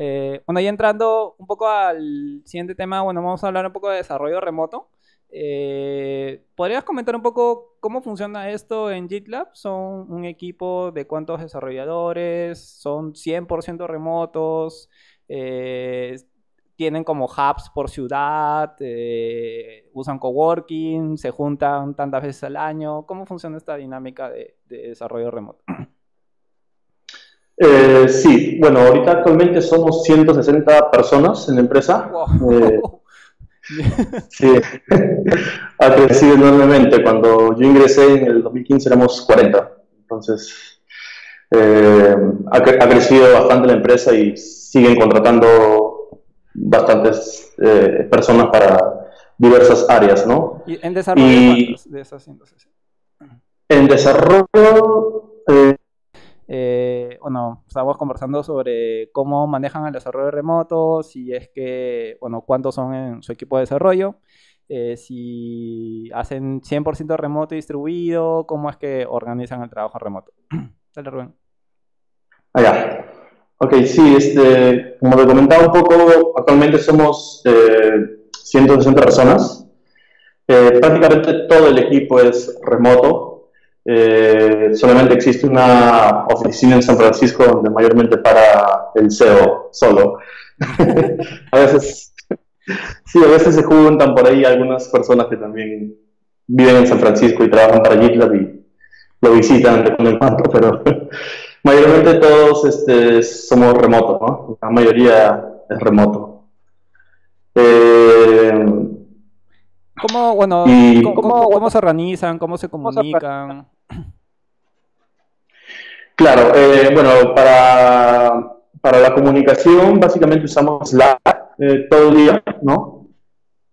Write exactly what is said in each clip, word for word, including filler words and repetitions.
Eh, bueno, ya entrando un poco al siguiente tema, bueno, vamos a hablar un poco de desarrollo remoto. Eh, ¿Podrías comentar un poco cómo funciona esto en GitLab? ¿Son un equipo de cuántos desarrolladores? ¿Son cien por ciento remotos? Eh, ¿Tienen como hubs por ciudad? Eh, ¿Usan coworking? ¿Se juntan tantas veces al año? ¿Cómo funciona esta dinámica de, de desarrollo remoto? Eh, sí, bueno, ahorita actualmente somos ciento sesenta personas en la empresa. Wow. Eh, sí, ha crecido enormemente. Cuando yo ingresé en el dos mil quince éramos cuarenta, entonces eh, ha, ha crecido bastante la empresa y siguen contratando bastantes eh, personas para diversas áreas, ¿no? ¿Y en desarrollo y, cuántos de esas ciento sesenta? En desarrollo, eh, eh, bueno, estábamos conversando sobre cómo manejan el desarrollo remoto, si es que, bueno, cuántos son en su equipo de desarrollo, eh, si hacen cien por ciento remoto distribuido, cómo es que organizan el trabajo remoto. Dale, Rubén. Allá. Ok, sí, este, como te comentaba un poco, actualmente somos eh, ciento sesenta personas. Eh, prácticamente todo el equipo es remoto. Eh, solamente existe una oficina en San Francisco donde mayormente para el C E O solo. A veces, sí, a veces se juntan por ahí algunas personas que también viven en San Francisco y trabajan para GitLab y lo visitan de cuando en cuando, pero mayormente todos este, somos remotos, ¿no? La mayoría es remoto. Eh, ¿Cómo, bueno, y, ¿cómo, cómo, ¿Cómo se organizan? ¿Cómo se comunican? Claro, eh, bueno, para, para la comunicación básicamente usamos Slack eh, todo el día, ¿no?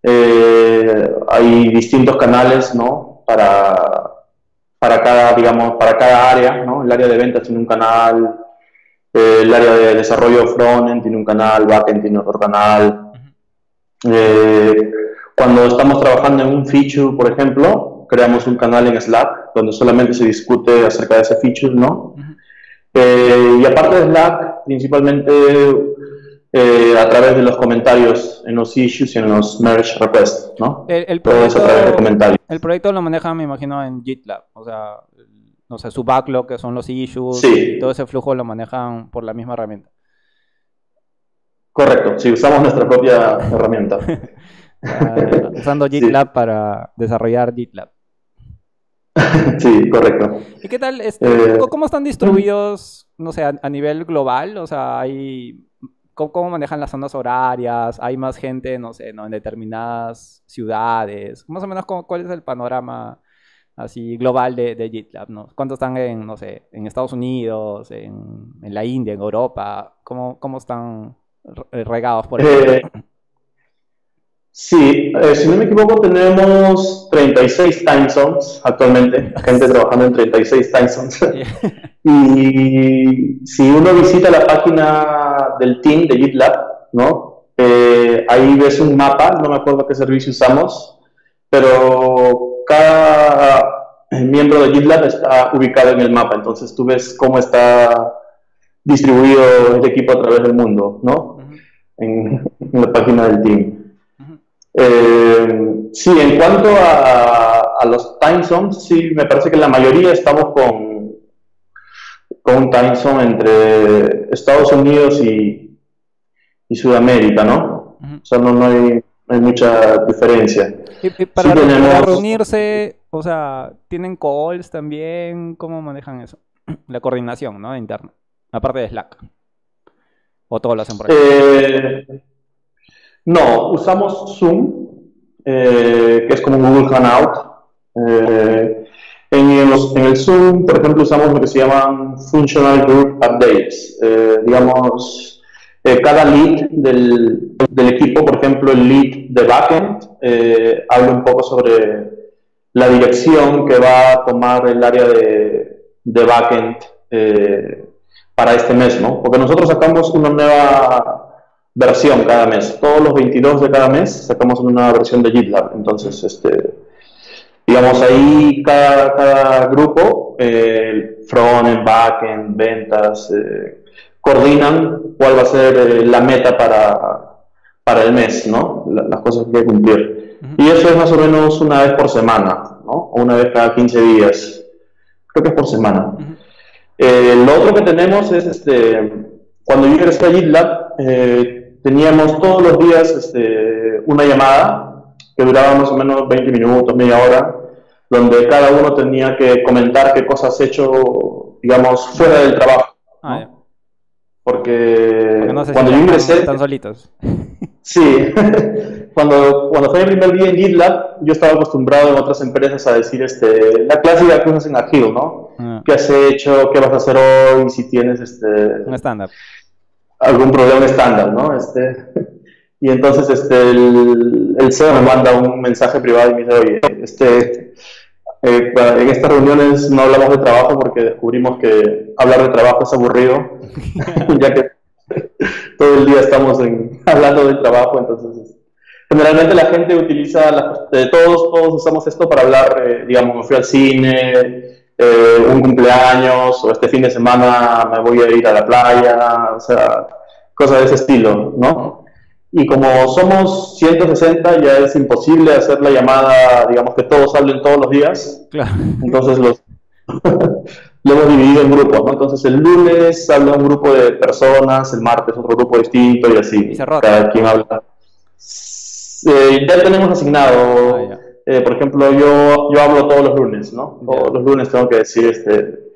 Eh, hay distintos canales, ¿no? Para, para, cada, digamos, para cada área, ¿no? El área de ventas tiene un canal, eh, el área de desarrollo frontend tiene un canal, backend tiene otro canal. Eh, cuando estamos trabajando en un feature, por ejemplo, creamos un canal en Slack donde solamente se discute acerca de ese feature, ¿no? Uh-huh. Eh, y aparte de Slack, principalmente eh, a través de los comentarios en los issues y en los merge requests, ¿no? El, el, proyecto, todo eso a través de comentarios. El proyecto lo manejan, me imagino, en GitLab, o sea, no sé, su backlog, que son los issues, sí. Y todo ese flujo lo manejan por la misma herramienta. Correcto, sí, usamos nuestra propia herramienta. Uh, usando GitLab, sí, para desarrollar GitLab. Sí, correcto. ¿Y qué tal? Este, eh, ¿Cómo están distribuidos, no sé, a, a nivel global? O sea, hay, ¿cómo, ¿cómo manejan las zonas horarias? ¿Hay más gente, no sé, ¿no? en determinadas ciudades? Más o menos, ¿cuál es el panorama así global de, de GitLab? ¿No? ¿Cuántos están en, no sé, en Estados Unidos, en, en la India, en Europa? ¿Cómo, cómo están regados por ahí? Sí, eh, si no me equivoco tenemos treinta y seis time zones actualmente, gente trabajando en treinta y seis time zones. Y si uno visita la página del team de GitLab, ¿no? Eh, ahí ves un mapa, no me acuerdo qué servicio usamos, pero cada miembro de GitLab está ubicado en el mapa, entonces tú ves cómo está distribuido el equipo a través del mundo, ¿no? En, en la página del team. Eh, sí, en cuanto a, a los time zones, sí, me parece que la mayoría estamos con, con un time zone entre Estados Unidos y, y Sudamérica, ¿no? Uh-huh. O sea, no, no hay, hay mucha diferencia. ¿Y, y para, sí, tenemos... para reunirse, o sea, tienen calls también? ¿Cómo manejan eso? La coordinación, ¿no? Interna, aparte de Slack. ¿O todos lo hacen por ahí? Eh... No, usamos Zoom, eh, que es como Google Hangout. Eh, en, el, en el Zoom, por ejemplo, usamos lo que se llaman Functional Group Updates. Eh, digamos, eh, cada lead del, del equipo, por ejemplo, el lead de backend, eh, habla un poco sobre la dirección que va a tomar el área de, de backend eh, para este mes, ¿no? Porque nosotros sacamos una nueva versión cada mes, todos los veintidós de cada mes sacamos una versión de GitLab, entonces este, digamos ahí cada, cada grupo, eh, front, back, ventas, eh, coordinan cuál va a ser eh, la meta para, para el mes, ¿no? La, las cosas que hay que cumplir. Uh-huh. Y eso es más o menos una vez por semana, ¿no? O una vez cada quince días. Creo que es por semana. Uh-huh. eh, lo otro que tenemos es, este, cuando yo ingresé a GitLab, eh, teníamos todos los días este, una llamada que duraba más o menos veinte minutos, media hora, donde cada uno tenía que comentar qué cosas has hecho, digamos, fuera del trabajo. Ah, ¿no? Porque, Porque no sé cuando si yo ingresé... Están solitos. Sí. Cuando, cuando fue mi primer día en GitLab, yo estaba acostumbrado en otras empresas a decir este, la clásica que usas en Agile, ¿no? Ah. ¿Qué has hecho? ¿Qué vas a hacer hoy? Si tienes este, un estándar. Algún problema estándar, ¿no? Este, y entonces este, el, el C E O me manda un mensaje privado y me dice, oye, este, eh, en estas reuniones no hablamos de trabajo porque descubrimos que hablar de trabajo es aburrido, ya que todo el día estamos en, hablando del trabajo, entonces... Generalmente la gente utiliza, la, eh, todos, todos usamos esto para hablar, eh, digamos, me fui al cine, eh, un cumpleaños, o este fin de semana me voy a ir a la playa, o sea, cosas de ese estilo, ¿no? Y como somos ciento sesenta, ya es imposible hacer la llamada, digamos, que todos hablen todos los días. Claro. Entonces los, lo hemos dividido en grupos, ¿no? Entonces el lunes habla un grupo de personas, el martes otro grupo distinto y así. Y se rota. Cada quien habla. Eh, ya tenemos asignado, ah, ya. Eh, por ejemplo, yo, yo hablo todos los lunes, ¿no? Todos los lunes tengo que decir este,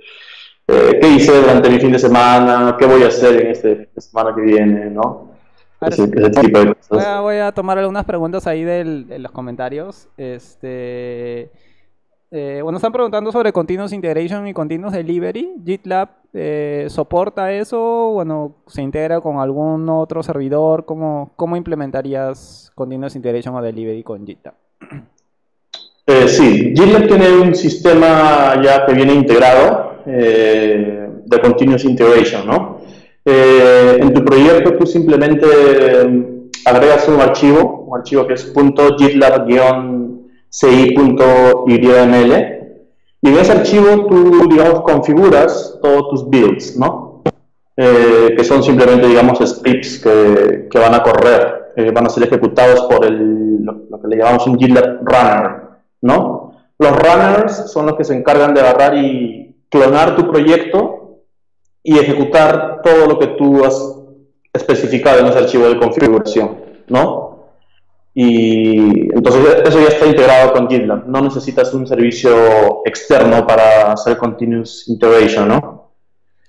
eh, qué hice durante mi fin de semana, qué voy a hacer en este fin de semana que viene, ¿no? Ese, ese tipo de cosas. Ahora voy a tomar algunas preguntas ahí del, de los comentarios. Este, eh, bueno, están preguntando sobre Continuous Integration y Continuous Delivery. GitLab eh, soporta eso, bueno, se integra con algún otro servidor. ¿Cómo, cómo implementarías Continuous Integration o Delivery con GitLab? Eh, sí, GitLab tiene un sistema ya que viene integrado eh, de Continuous Integration, ¿no? Eh, en tu proyecto tú simplemente agregas un archivo, un archivo que es punto gitlab guion c i punto y m l. Y en ese archivo tú, digamos, configuras todos tus builds, ¿no? Eh, que son simplemente, digamos, scripts que, que van a correr, que van a ser ejecutados por el, lo, lo que le llamamos un GitLab Runner, ¿no? Los runners son los que se encargan de agarrar y clonar tu proyecto y ejecutar todo lo que tú has especificado en ese archivo de configuración, ¿no? Y entonces eso ya está integrado con GitLab. No necesitas un servicio externo para hacer Continuous Integration, ¿no?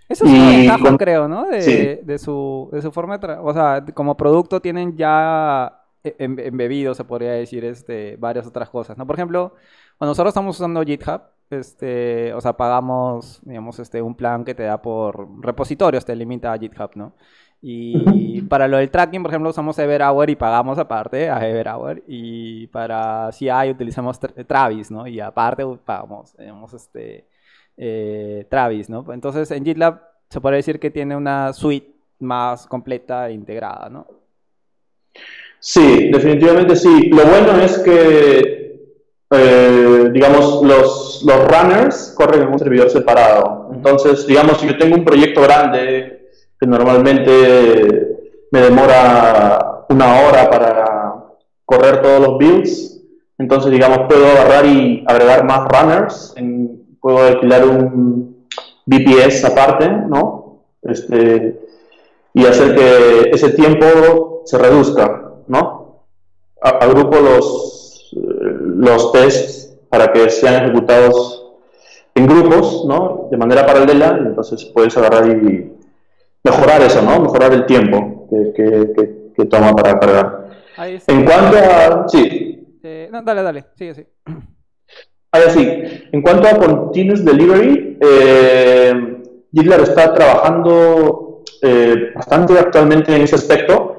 Eso es un ventaja, con... creo, ¿no? De, sí. de, su, de su forma de trabajar. O sea, como producto tienen ya embebido, se podría decir, este, varias otras cosas, ¿no? Por ejemplo, cuando nosotros estamos usando GitHub, este, o sea, pagamos, digamos, este, un plan que te da por repositorios, te limita a GitHub, ¿no? Y para lo del tracking, por ejemplo, usamos EverHour y pagamos aparte a EverHour. Y para C I utilizamos Travis, ¿no? Y aparte pagamos, digamos, este, eh, Travis, ¿no? Entonces, en GitLab se puede decir que tiene una suite más completa e integrada, ¿no? Sí, definitivamente sí. Lo bueno es que, eh, digamos, los, los runners corren en un servidor separado. Entonces, digamos, si yo tengo un proyecto grande... que normalmente me demora una hora para correr todos los builds, entonces, digamos, puedo agarrar y agregar más runners, en, puedo alquilar un V P S aparte, ¿no? Este, y hacer que ese tiempo se reduzca, ¿no? Agrupo los, los tests para que sean ejecutados en grupos, ¿no? De manera paralela, entonces puedes agarrar y mejorar eso, ¿no? Mejorar el tiempo que, que, que, que toma para cargar. En cuanto a... Sí. Eh, no, dale, dale. Sigue, sí. Ahí sí. En cuanto a Continuous Delivery, eh, GitLab está trabajando eh, bastante actualmente en ese aspecto.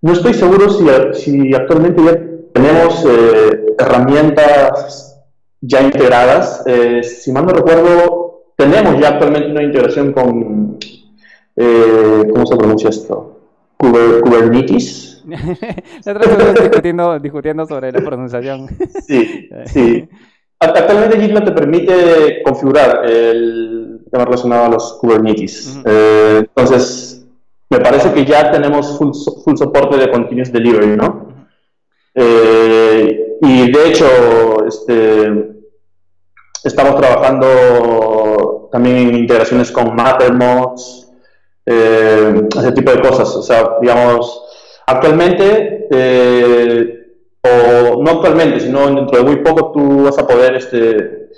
No estoy seguro si, si actualmente ya tenemos eh, herramientas ya integradas. Eh, si mal no recuerdo, tenemos ya actualmente una integración con... Eh, ¿Cómo se pronuncia esto? Kuber, Kubernetes. discutiendo, discutiendo sobre la pronunciación. Sí, sí. Actualmente GitLab te permite configurar el, tema relacionado a los Kubernetes. Uh-huh. eh, entonces, me parece que ya tenemos full, full soporte de continuous delivery, ¿no? Uh-huh. eh, y de hecho, este, estamos trabajando también en integraciones con Mattermost, eh, ese tipo de cosas. O sea, digamos, actualmente, eh, o no actualmente, sino dentro de muy poco, tú vas a poder este,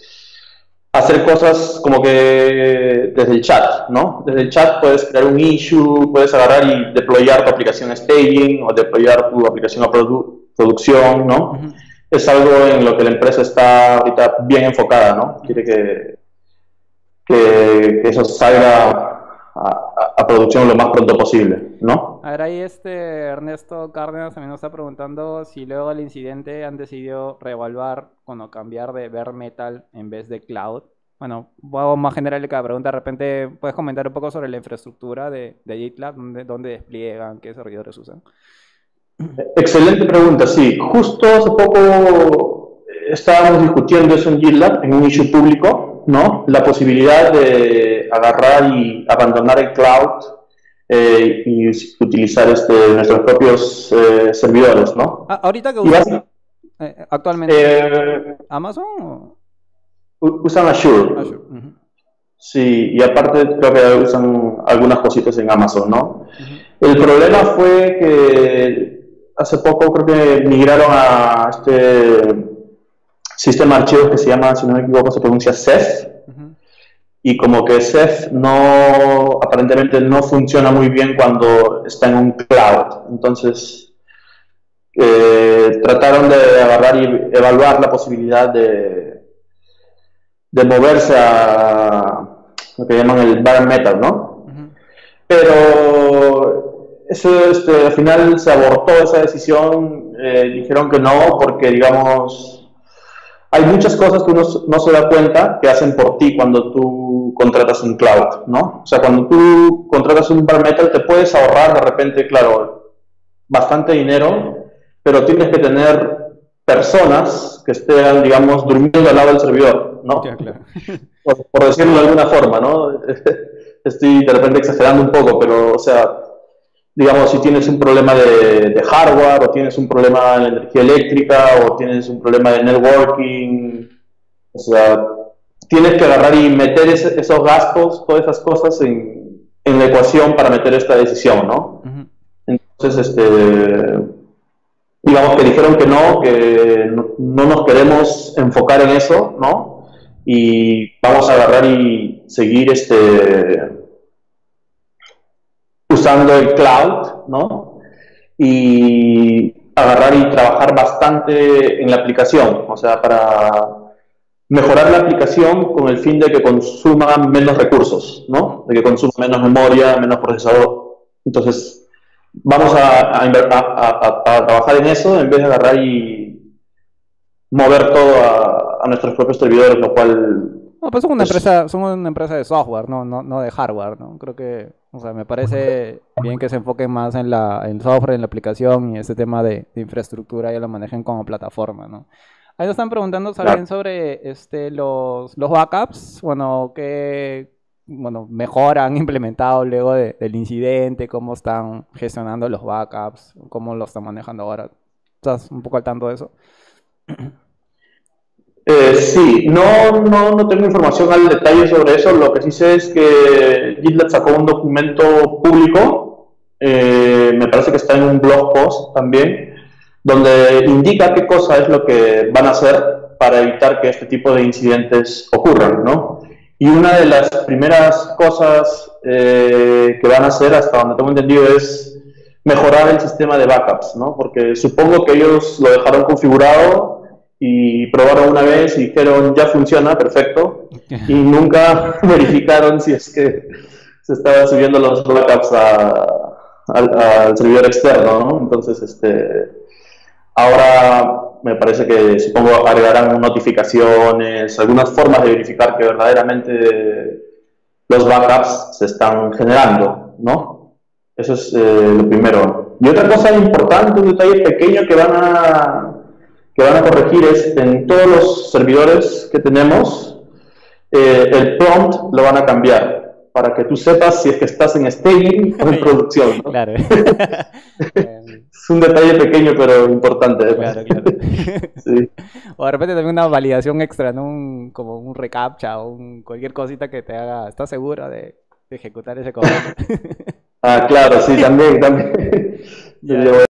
hacer cosas como que desde el chat, ¿no? Desde el chat puedes crear un issue, puedes agarrar y deployar tu aplicación a staging o deployar tu aplicación a produ producción, ¿no? Uh-huh. Es algo en lo que la empresa está ahorita bien enfocada, ¿no? Quiere que, que, que eso salga A, a producción lo más pronto posible, ¿no? A ver, ahí este Ernesto Cárdenas también nos está preguntando si luego del incidente han decidido reevaluar o cambiar de bare metal en vez de cloud. Bueno, voy más general de cada pregunta. De repente, ¿puedes comentar un poco sobre la infraestructura de, de GitLab? ¿Dónde, dónde despliegan? ¿Qué servidores usan? Excelente pregunta, sí. Justo hace poco estábamos discutiendo eso en GitLab, en un issue público, ¿no? La posibilidad de agarrar y abandonar el cloud eh, y utilizar este, nuestros propios eh, servidores, ¿no? Ah, ¿ahorita que usan eh, actualmente? Eh, ¿Amazon? O... Usan Azure. Azure. Uh-huh. Sí, y aparte creo que usan algunas cositas en Amazon, ¿no? Uh-huh. El problema fue que hace poco creo que migraron a este sistema de archivos que se llama, si no me equivoco, se pronuncia Ceph. Uh-huh. Y como que Ceph no, aparentemente no funciona muy bien cuando está en un cloud. Entonces, eh, trataron de agarrar y evaluar la posibilidad de, de moverse a lo que llaman el bare metal, ¿no? Uh-huh. Pero eso, este, al final se abortó esa decisión, eh, dijeron que no, porque, digamos, hay muchas cosas que uno no se da cuenta que hacen por ti cuando tú contratas un cloud, ¿no? O sea, cuando tú contratas un bare metal te puedes ahorrar de repente, claro, bastante dinero, pero tienes que tener personas que estén, digamos, durmiendo al lado del servidor, ¿no? Yeah, claro. por, por decirlo de alguna forma, ¿no? Estoy de repente exagerando un poco, pero, o sea, digamos, si tienes un problema de, de hardware, o tienes un problema en energía eléctrica, o tienes un problema de networking, o sea, tienes que agarrar y meter ese, esos gastos, todas esas cosas en, en la ecuación para meter esta decisión, ¿no? Uh-huh. Entonces, este, digamos que dijeron que no, que no, no nos queremos enfocar en eso, ¿no? Y vamos a agarrar y seguir este... usando el cloud, ¿no? Y agarrar y trabajar bastante en la aplicación, o sea, para mejorar la aplicación con el fin de que consuma menos recursos, ¿no? De que consuma menos memoria, menos procesador. Entonces, vamos a, a, a, a, a trabajar en eso en vez de agarrar y mover todo a, a nuestros propios servidores, lo cual... No, pues son una empresa, son una empresa de software, no, no, no de hardware, ¿no? Creo que, o sea, me parece bien que se enfoquen más en la, en software, en la aplicación y este tema de, de infraestructura ya lo manejen como plataforma, ¿no? Ahí nos están preguntando también sobre este los, los backups, bueno, qué bueno, mejora han implementado luego de, del incidente, cómo están gestionando los backups, cómo lo están manejando ahora. ¿Estás un poco al tanto de eso? Eh, sí, no, no, no tengo información al detalle sobre eso. Lo que sí sé es que GitLab sacó un documento público, eh, me parece que está en un blog post también, donde indica qué cosa es lo que van a hacer para evitar que este tipo de incidentes ocurran, ¿no? Y una de las primeras cosas eh, que van a hacer, hasta donde tengo entendido, es mejorar el sistema de backups, ¿no? Porque supongo que ellos lo dejaron configurado y probaron una vez y dijeron ya funciona, perfecto, y nunca verificaron si es que se estaban subiendo los backups al servidor externo, ¿no? Entonces, este, ahora me parece que supongo agregarán notificaciones, algunas formas de verificar que verdaderamente los backups se están generando, ¿no? Eso es eh, lo primero. Y otra cosa importante, un detalle pequeño que van a... que van a corregir es en todos los servidores que tenemos eh, el prompt lo van a cambiar para que tú sepas si es que estás en staging o en producción, ¿no? Claro. Es un detalle pequeño pero importante, ¿eh? Claro, claro. Sí. O de repente también una validación extra, ¿no? Un, como un recaptcha o un, cualquier cosita que te haga, ¿estás seguro de, de ejecutar ese código? Ah, claro, sí, también, también. Yeah.